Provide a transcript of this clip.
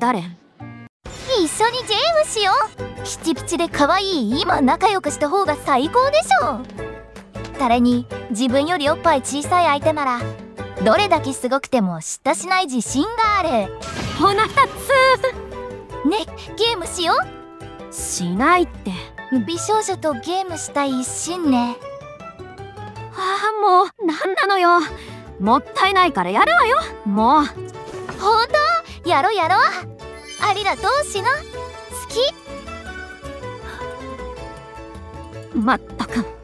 誰？一緒にゲームしよう。ピチピチで可愛い今仲良くした方が最高でしょ。誰に自分よりおっぱい小さい相手ならどれだけすごくても嫉妬しない自信がある。お腹つーね、ゲームしよう。しないって。美少女とゲームしたい一心ね。ああ、もうなんなのよ。もったいないからやるわよ。もうほんとやろやろ。ありがとうしの好き。まったく。